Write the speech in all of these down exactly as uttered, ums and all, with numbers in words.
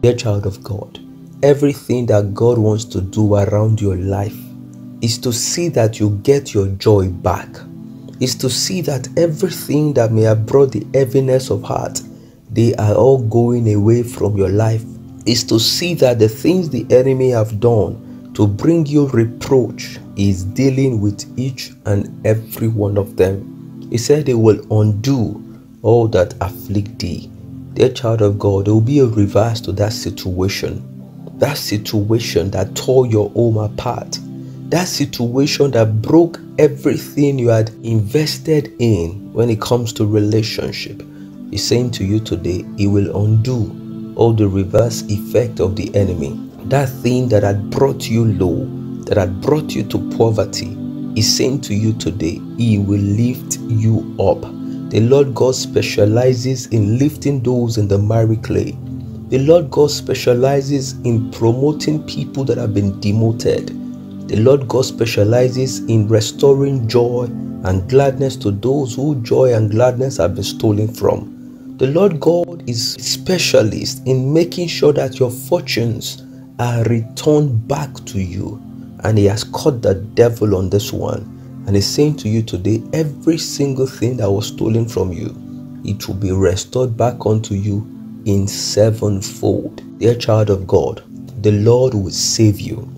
Dear child of God, everything that God wants to do around your life is to see that you get your joy back. Is to see that everything that may have brought the heaviness of heart, they are all going away from your life. Is to see that the things the enemy have done to bring you reproach is dealing with each and every one of them. He said they will undo all that afflict thee. Dear child of God, there will be a reverse to that situation. That situation that tore your home apart. That situation that broke everything you had invested in when it comes to relationship. He's saying to you today, he will undo all the reverse effect of the enemy. That thing that had brought you low, that had brought you to poverty, he's saying to you today, he will lift you up. The Lord God specializes in lifting those in the miry clay. The Lord God specializes in promoting people that have been demoted. The Lord God specializes in restoring joy and gladness to those who joy and gladness have been stolen from. The Lord God is a specialist in making sure that your fortunes are returned back to you. And he has caught the devil on this one. And he's saying to you today, every single thing that was stolen from you, it will be restored back unto you in sevenfold. Dear child of God, the Lord will save you.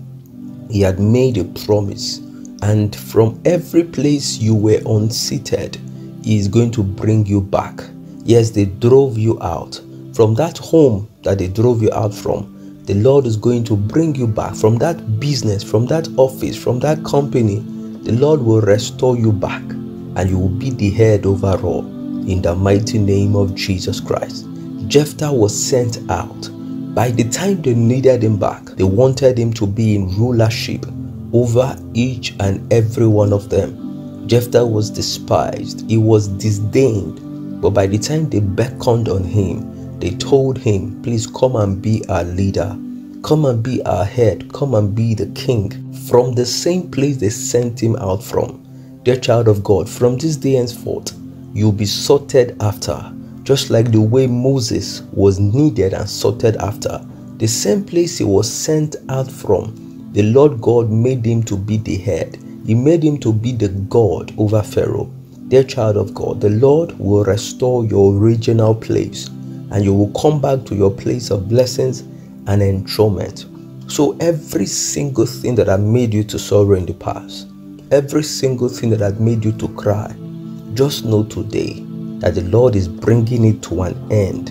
He had made a promise, and from every place you were unseated, he is going to bring you back. Yes, they drove you out from that home that they drove you out from. The Lord is going to bring you back from that business, from that office, from that company. The Lord will restore you back, and you will be the head over all in the mighty name of Jesus Christ. Jephthah was sent out. By the time they needed him back, they wanted him to be in rulership over each and every one of them. Jephthah was despised. He was disdained. But by the time they beckoned on him, they told him, please come and be our leader. Come and be our head. Come and be the king. From the same place they sent him out from. Dear child of God, from this day henceforth, you'll be sorted after. Just like the way Moses was needed and sorted after, the same place he was sent out from, the Lord God made him to be the head. He made him to be the God over Pharaoh. Dear child of God, the Lord will restore your original place, and you will come back to your place of blessings and enthronement. So every single thing that had made you to sorrow in the past, every single thing that had made you to cry, just know today that the Lord is bringing it to an end,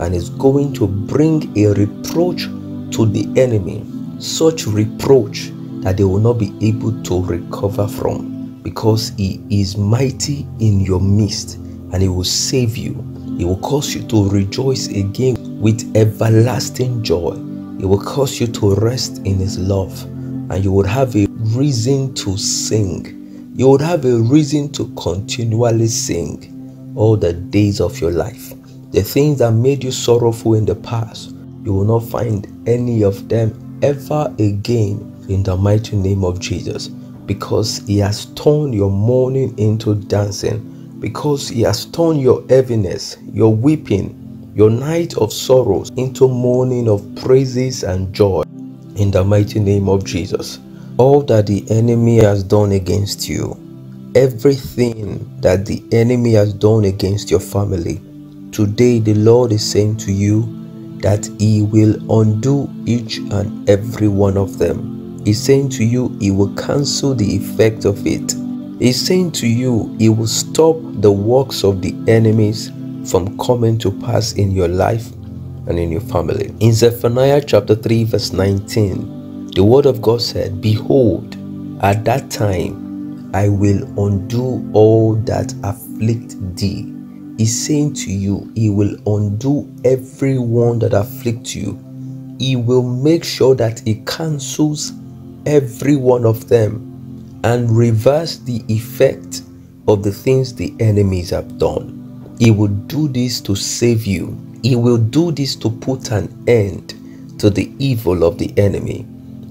and is going to bring a reproach to the enemy, such reproach that they will not be able to recover from, because he is mighty in your midst, and he will save you. He will cause you to rejoice again with everlasting joy. He will cause you to rest in his love, and you will have a reason to sing. You will have a reason to continually sing all the days of your life. The things that made you sorrowful in the past, you will not find any of them ever again in the mighty name of Jesus, because he has turned your mourning into dancing, because he has turned your heaviness, your weeping, your night of sorrows into morning of praises and joy in the mighty name of Jesus. All that the enemy has done against you, everything that the enemy has done against your family, today the Lord is saying to you that he will undo each and every one of them. He's saying to you, he will cancel the effect of it. He's saying to you, he will stop the works of the enemies from coming to pass in your life and in your family. In Zephaniah chapter three verse nineteen, the word of God said, behold, at that time I will undo all that afflict thee. He's saying to you, he will undo everyone that afflicts you. He will make sure that he cancels every one of them and reverse the effect of the things the enemies have done. He will do this to save you. He will do this to put an end to the evil of the enemy.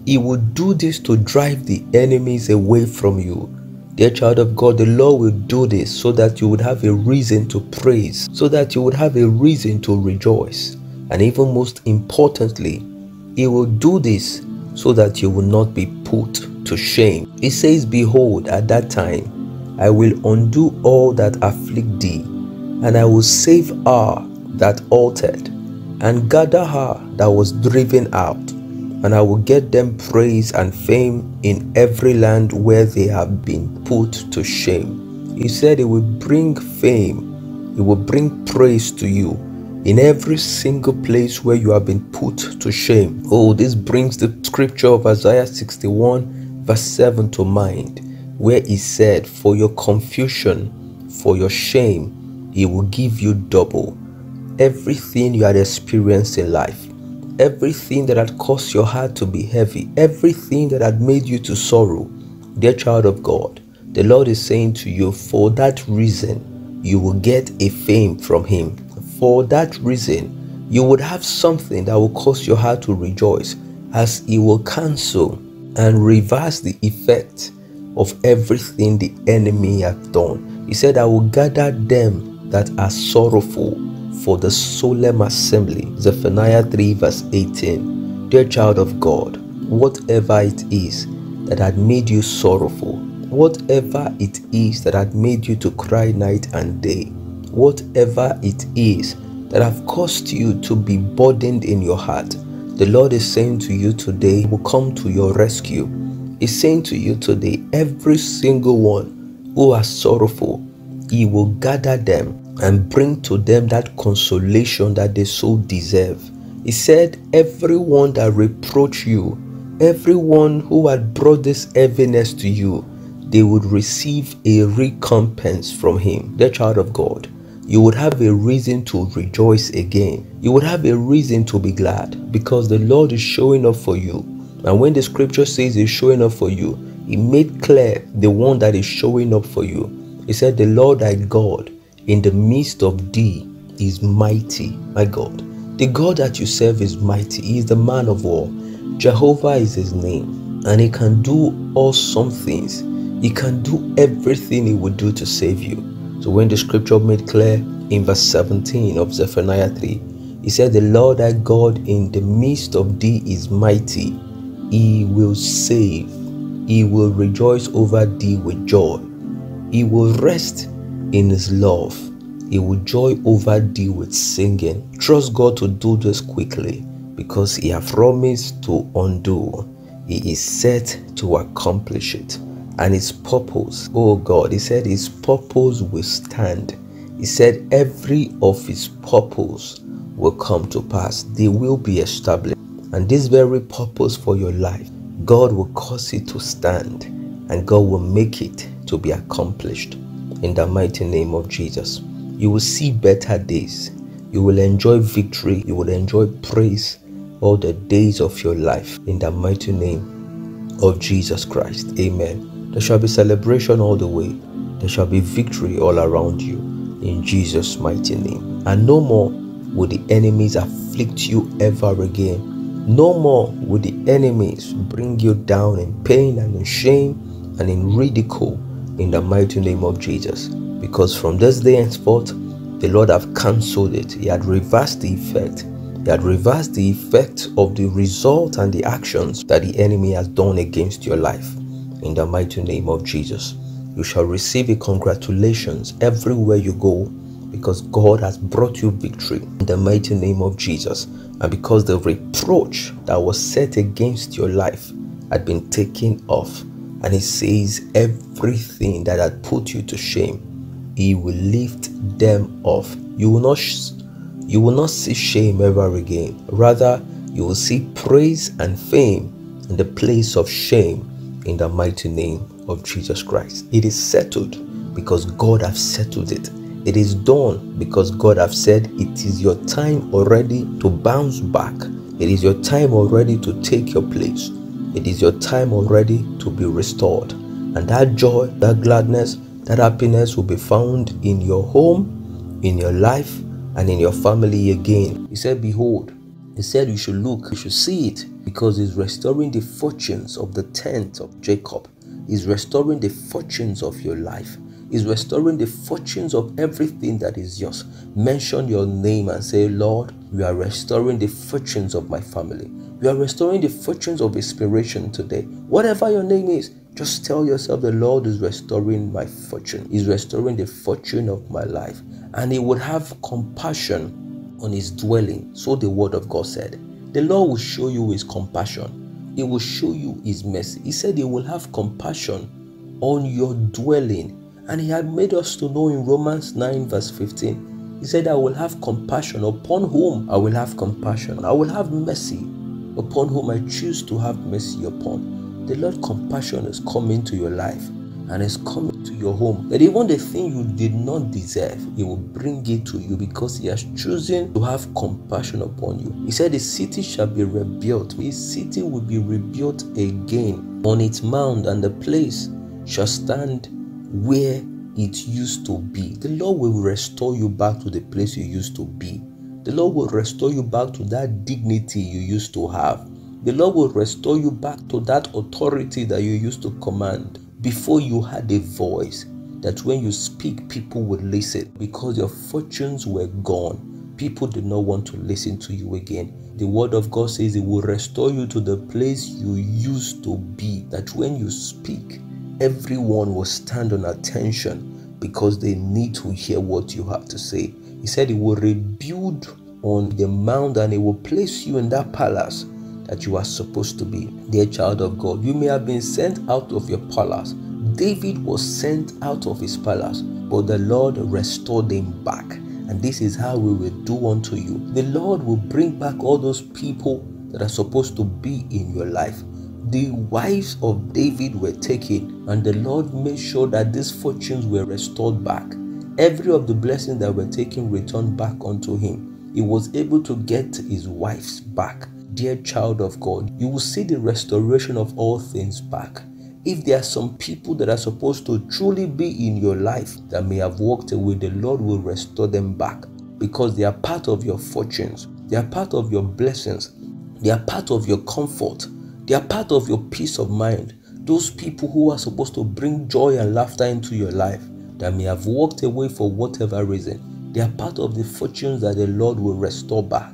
He will do this to drive the enemies away from you. Dear child of God, the Lord will do this so that you would have a reason to praise, so that you would have a reason to rejoice. And even most importantly, he will do this so that you will not be put to shame. He says, behold, at that time, I will undo all that afflict thee, and I will save her that altered, and gather her that was driven out, and I will get them praise and fame in every land where they have been put to shame. He said he will bring fame, he will bring praise to you in every single place where you have been put to shame. Oh, this brings the scripture of Isaiah sixty-one verse seven to mind, where he said, for your confusion, for your shame, he will give you double. Everything you had experienced in life, everything that had caused your heart to be heavy, everything that had made you to sorrow, dear child of God, the Lord is saying to you, for that reason, you will get a fame from him. For that reason, you would have something that will cause your heart to rejoice, as he will cancel and reverse the effect of everything the enemy hath done. He said, I will gather them that are sorrowful for the solemn assembly. Zephaniah three verse eighteen. Dear child of God, whatever it is that had made you sorrowful, whatever it is that had made you to cry night and day, whatever it is that have caused you to be burdened in your heart, the Lord is saying to you today, he will come to your rescue. He's saying to you today, every single one who are sorrowful, he will gather them and bring to them that consolation that they so deserve. He said, everyone that reproach you, everyone who had brought this heaviness to you, they would receive a recompense from him. Dear child of God, you would have a reason to rejoice again. You would have a reason to be glad, because the Lord is showing up for you. And when the scripture says he's showing up for you, he made clear the one that is showing up for you. He said, the Lord thy God in the midst of thee is mighty. My God, the God that you serve is mighty. He is the man of war. Jehovah is his name, and he can do all some things. He can do everything he would do to save you. So when the scripture made clear in verse seventeen of Zephaniah three, he said, the Lord thy God in the midst of thee is mighty. He will save. He will rejoice over thee with joy. He will rest in his love. He will joy over thee with singing. Trust God to do this quickly, because he has promised to undo. He is set to accomplish it. And his purpose, oh God, he said his purpose will stand. He said every of his purpose will come to pass. They will be established. And this very purpose for your life, God will cause it to stand, and God will make it to be accomplished. In the mighty name of Jesus, you will see better days. You will enjoy victory. You will enjoy praise all the days of your life. In the mighty name of Jesus Christ. Amen. There shall be celebration all the way. There shall be victory all around you. In Jesus' mighty name. And no more will the enemies afflict you ever again. No more will the enemies bring you down in pain and in shame and in ridicule. In the mighty name of Jesus, because from this day henceforth, the Lord have cancelled it. He had reversed the effect. He had reversed the effect of the result and the actions that the enemy has done against your life. In the mighty name of Jesus, you shall receive a congratulations everywhere you go, because God has brought you victory. In the mighty name of Jesus, and because the reproach that was set against your life had been taken off. And he says everything that had put you to shame, he will lift them off. You will not you will not see shame ever again. Rather, you will see praise and fame in the place of shame, in the mighty name of Jesus Christ. It is settled because God has settled it. It is done because God has said it is your time already to bounce back. It is your time already to take your place. It is your time already to be restored. And that joy, that gladness, that happiness will be found in your home, in your life, and in your family again. He said, behold, he said you should look, you should see it, because he's restoring the fortunes of the tent of Jacob. He's restoring the fortunes of your life. is restoring the fortunes of everything that is yours. Mention your name and say, Lord, you are restoring the fortunes of my family. You are restoring the fortunes of Inspiration Today. Whatever your name is, just tell yourself, the Lord is restoring my fortune. He's restoring the fortune of my life. And he would have compassion on his dwelling. So the word of God said, the Lord will show you his compassion. He will show you his mercy. He said he will have compassion on your dwelling. And he had made us to know in Romans nine verse fifteen, he said, I will have compassion upon whom I will have compassion. I will have mercy upon whom I choose to have mercy upon. The Lord's compassion is coming to your life and is coming to your home. That even the thing you did not deserve, he will bring it to you because he has chosen to have compassion upon you. He said, the city shall be rebuilt. His city will be rebuilt again on its mound, and the place shall stand where it used to be. The Lord will restore you back to the place you used to be. The Lord will restore you back to that dignity you used to have. The Lord will restore you back to that authority that you used to command. Before you had a voice that when you speak, people would listen. Because your fortunes were gone, people did not want to listen to you again. The word of God says it will restore you to the place you used to be. That when you speak, everyone will stand on attention because they need to hear what you have to say. He said he will rebuild on the mound and he will place you in that palace that you are supposed to be. Dear child of God, you may have been sent out of your palace. David was sent out of his palace, but the Lord restored him back. And this is how we will do unto you. The Lord will bring back all those people that are supposed to be in your life. The wives of David were taken, and the Lord made sure that these fortunes were restored back. Every of the blessings that were taken returned back unto him. He was able to get his wives back. Dear child of God, you will see the restoration of all things back. If there are some people that are supposed to truly be in your life that may have walked away, the Lord will restore them back because they are part of your fortunes. They are part of your blessings. They are part of your comfort. They are part of your peace of mind. Those people who are supposed to bring joy and laughter into your life that may have walked away for whatever reason, they are part of the fortunes that the Lord will restore back.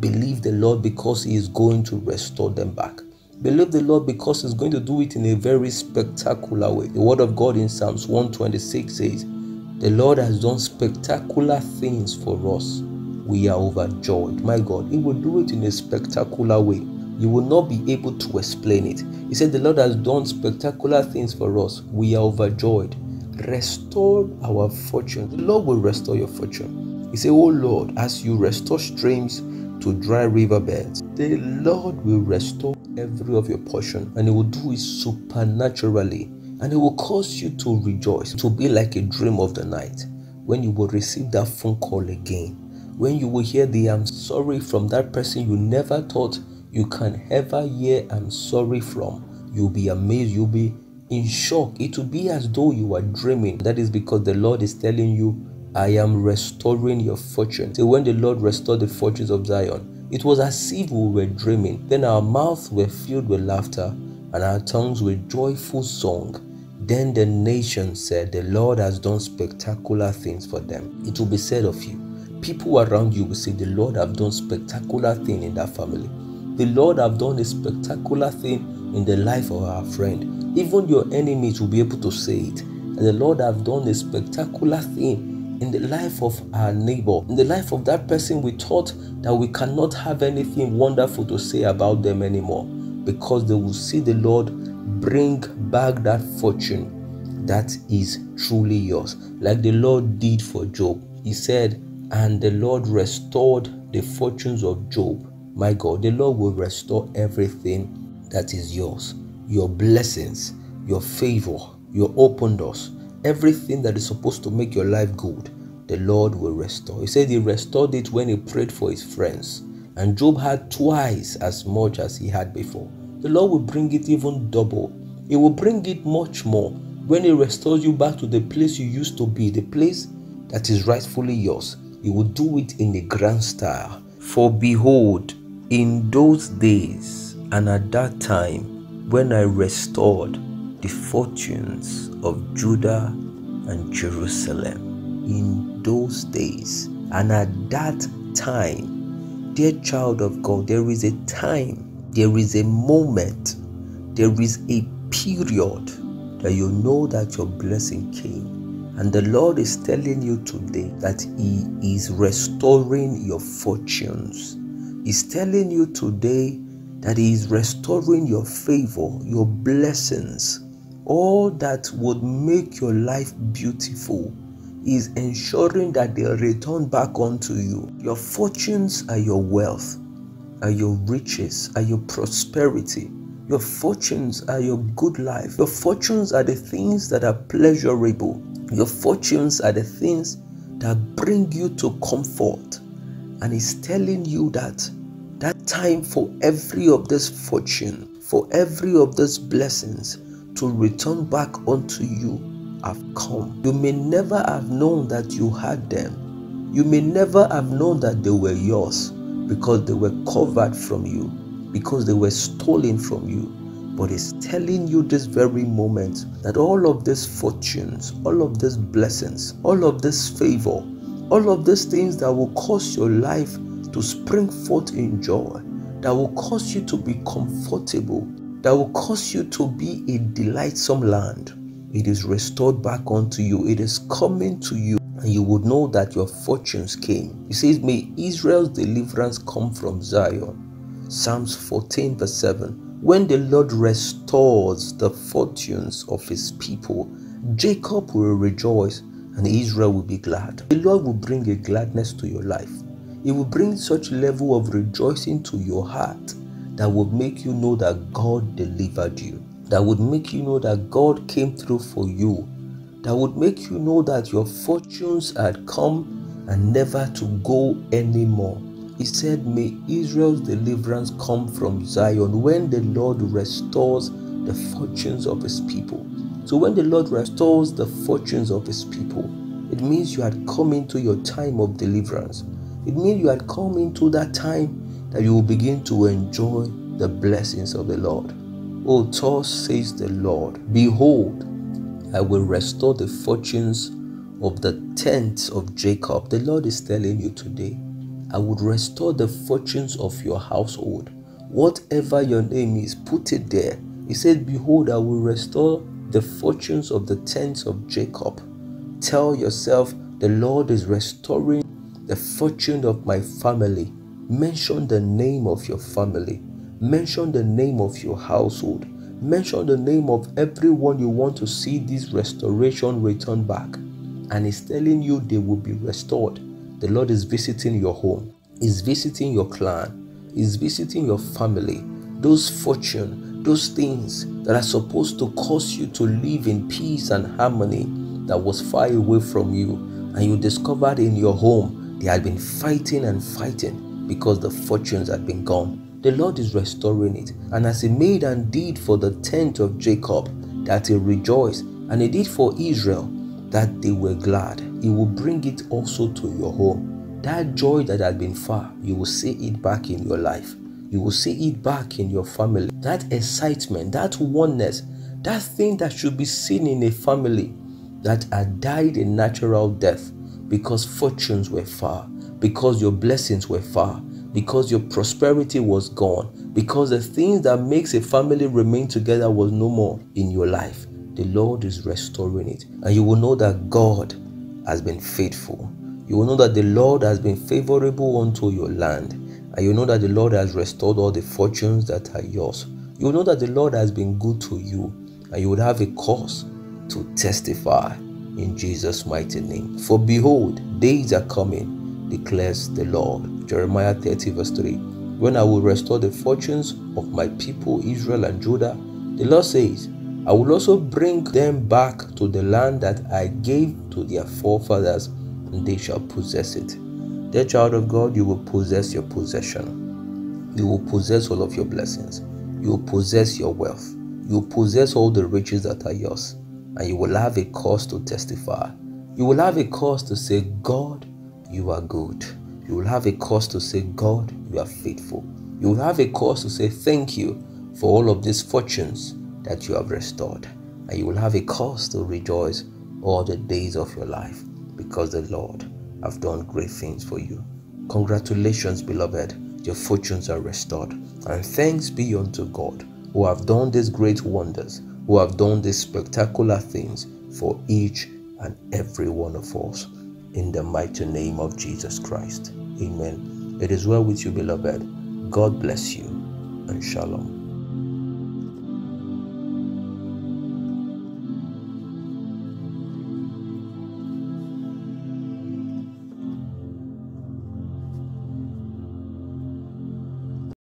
Believe the Lord because he is going to restore them back. Believe the Lord because he's going to do it in a very spectacular way. The word of God in Psalms one twenty-six says, the Lord has done spectacular things for us. We are overjoyed. My God, he will do it in a spectacular way. You will not be able to explain it. He said the Lord has done spectacular things for us. We are overjoyed. Restore our fortune. The Lord will restore your fortune. He said, oh Lord, as you restore streams to dry riverbeds, the Lord will restore every of your portion, and he will do it supernaturally, and he will cause you to rejoice. It will be like a dream of the night when you will receive that phone call again, when you will hear the I'm sorry from that person you never thought you can ever hear I'm sorry from. You'll be amazed. You'll be in shock. It will be as though you are dreaming. That is because the Lord is telling you, I am restoring your fortune. So when the Lord restored the fortunes of Zion, it was as if we were dreaming. Then our mouths were filled with laughter and our tongues with joyful song. Then the nation said, the Lord has done spectacular things for them. It will be said of you. People around you will say, the Lord have done spectacular thing in that family. The Lord have done a spectacular thing in the life of our friend. Even your enemies will be able to say it. The Lord have done a spectacular thing in the life of our neighbor, in the life of that person we thought that we cannot have anything wonderful to say about them anymore, because they will see the Lord bring back that fortune that is truly yours, like the Lord did for Job. He said, and the Lord restored the fortunes of Job. My God, the Lord will restore everything that is yours, your blessings, your favor, your open doors. Everything that is supposed to make your life good, the Lord will restore. He said he restored it when he prayed for his friends. And Job had twice as much as he had before. The Lord will bring it even double. He will bring it much more when he restores you back to the place you used to be, the place that is rightfully yours. He will do it in a grand style. For behold, in those days and at that time, when I restored the fortunes of Judah and Jerusalem in those days. And at that time, dear child of God, there is a time, there is a moment, there is a period that you know that your blessing came. And the Lord is telling you today that He is restoring your fortunes. He's telling you today that He is restoring your favor, your blessings. All that would make your life beautiful is ensuring that they return back unto you. Your fortunes are your wealth, are your riches, are your prosperity. Your fortunes are your good life. Your fortunes are the things that are pleasurable. Your fortunes are the things that bring you to comfort. And He's telling you that that time for every of this fortune, for every of these blessings to return back unto you have come. You may never have known that you had them. You may never have known that they were yours, because they were covered from you, because they were stolen from you. But He's telling you this very moment that all of these fortunes, all of these blessings, all of this favor, all of these things that will cause your life to spring forth in joy, that will cause you to be comfortable, that will cause you to be a delightsome land, it is restored back unto you. It is coming to you, and you would know that your fortunes came. He says, may Israel's deliverance come from Zion. Psalms fourteen verse seven. When the Lord restores the fortunes of His people, Jacob will rejoice and Israel will be glad. The Lord will bring a gladness to your life. It will bring such level of rejoicing to your heart that would make you know that God delivered you, that would make you know that God came through for you, that would make you know that your fortunes had come and never to go anymore. He said, may Israel's deliverance come from Zion when the Lord restores the fortunes of His people. So when the Lord restores the fortunes of His people, it means you had come into your time of deliverance. It means you had come into that time that you will begin to enjoy the blessings of the Lord. O thus says the Lord, behold, I will restore the fortunes of the tents of Jacob. The Lord is telling you today, I would restore the fortunes of your household. Whatever your name is, put it there. He said, behold, I will restore the fortunes of the tents of Jacob. Tell yourself, the Lord is restoring the fortune of my family. Mention the name of your family. Mention the name of your household. Mention the name of everyone you want to see this restoration return back. And He's telling you they will be restored. The Lord is visiting your home, is visiting your clan, is visiting your family. Those fortune, those things that are supposed to cause you to live in peace and harmony that was far away from you, and you discovered in your home they had been fighting and fighting because the fortunes had been gone. The Lord is restoring it. And as He made and did for the tent of Jacob, that He rejoiced, and He did for Israel, that they were glad, He will bring it also to your home. That joy that had been far, you will see it back in your life. You will see it back in your family. That excitement, that oneness, that thing that should be seen in a family that had died a natural death because fortunes were far, because your blessings were far, because your prosperity was gone, because the things that makes a family remain together was no more in your life. The Lord is restoring it. And you will know that God has been faithful. You will know that the Lord has been favorable unto your land. And you know that the Lord has restored all the fortunes that are yours. You will know that the Lord has been good to you. And you will have a cause to testify in Jesus' mighty name. For behold, days are coming, declares the Lord. Jeremiah thirty verse three. When I will restore the fortunes of my people, Israel and Judah, the Lord says, I will also bring them back to the land that I gave to their forefathers, and they shall possess it. Dear child of God, you will possess your possession. You will possess all of your blessings. You will possess your wealth. You will possess all the riches that are yours. And you will have a cause to testify. You will have a cause to say, God, you are good. You will have a cause to say, God, you are faithful. You will have a cause to say, thank you for all of these fortunes that you have restored. And you will have a cause to rejoice all the days of your life, because the Lord have done great things for you. Congratulations, beloved, your fortunes are restored, and thanks be unto God, who have done these great wonders, who have done these spectacular things for each and every one of us, in the mighty name of Jesus Christ. Amen. It is well with you, beloved. God bless you, and shalom.